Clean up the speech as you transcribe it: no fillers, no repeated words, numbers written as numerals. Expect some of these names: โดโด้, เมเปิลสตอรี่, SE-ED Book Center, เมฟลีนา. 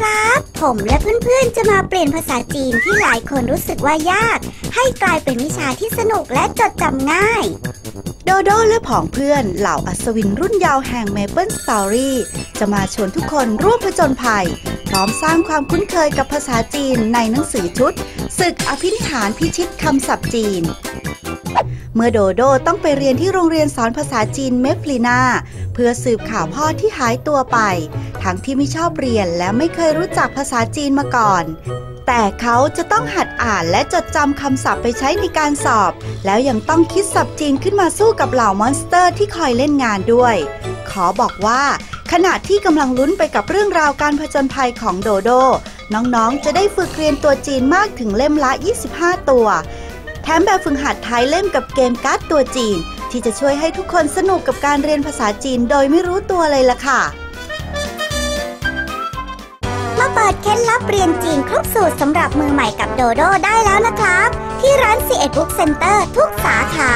ครับผมและเพื่อนๆจะมาเปลี่ยนภาษาจีนที่หลายคนรู้สึกว่ายากให้กลายเป็นวิชาที่สนุกและจดจำง่ายโดโด้และผองเพื่อนเหล่าอัศวินรุ่นยาวแห่งเมเปิลสตอรี่จะมาชวนทุกคนร่วมผจญภัยพร้อมสร้างความคุ้นเคยกับภาษาจีนในหนังสือชุดศึกอภินิหารพิชิตคำศัพท์จีนเมื่อโดโด้ต้องไปเรียนที่โรงเรียนสอนภาษาจีนเมฟลีนาเพื่อสืบข่าวพ่อที่หายตัวไปทั้งที่ไม่ชอบเรียนและไม่เคยรู้จักภาษาจีนมาก่อนแต่เขาจะต้องหัดอ่านและจดจำคำศัพท์ไปใช้ในการสอบแล้วยังต้องคิดศัพท์จีนขึ้นมาสู้กับเหล่ามอนสเตอร์ที่คอยเล่นงานด้วยขอบอกว่าขณะที่กำลังลุ้นไปกับเรื่องราวการผจญภัยของโดโด้น้องๆจะได้ฝึกเรียนตัวจีนมากถึงเล่มละ25ตัวแถมแบบฝึกหัดท้ายเล่มกับเกมการ์ดตัวจีนที่จะช่วยให้ทุกคนสนุกกับการเรียนภาษาจีนโดยไม่รู้ตัวเลยล่ะค่ะมาเปิดเคล็ดลับเรียนจีนครบสูตรสำหรับมือใหม่กับโดโด้ได้แล้วนะครับที่ร้านSE-ED Book Centerทุกสาขา